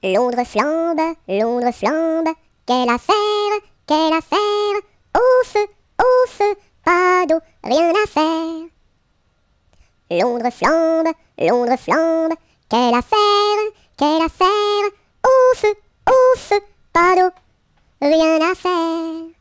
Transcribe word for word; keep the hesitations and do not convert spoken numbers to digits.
Londres flambe, Londres flambe, quelle affaire, quelle affaire, au feu, au feu, pas d'eau, rien à faire. Londres flambe, Londres flambe, quelle affaire, quelle affaire, au feu, au feu, pas d'eau, rien à faire.